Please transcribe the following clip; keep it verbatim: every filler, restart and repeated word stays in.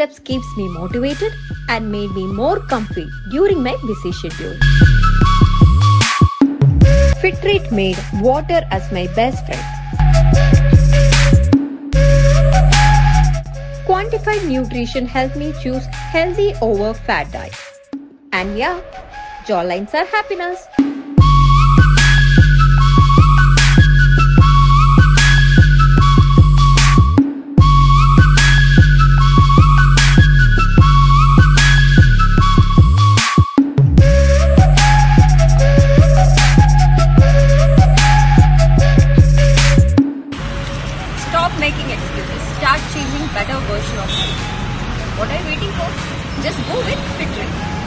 steps keeps me motivated and made me more comfy during my busy schedule. Fitreat made water as my best friend. Quantified nutrition helped me choose healthy over fat diet. And yeah, jawlines are happiness. Stop making excuses. Start changing better version of life. What are you waiting for? Just go with Fitreat.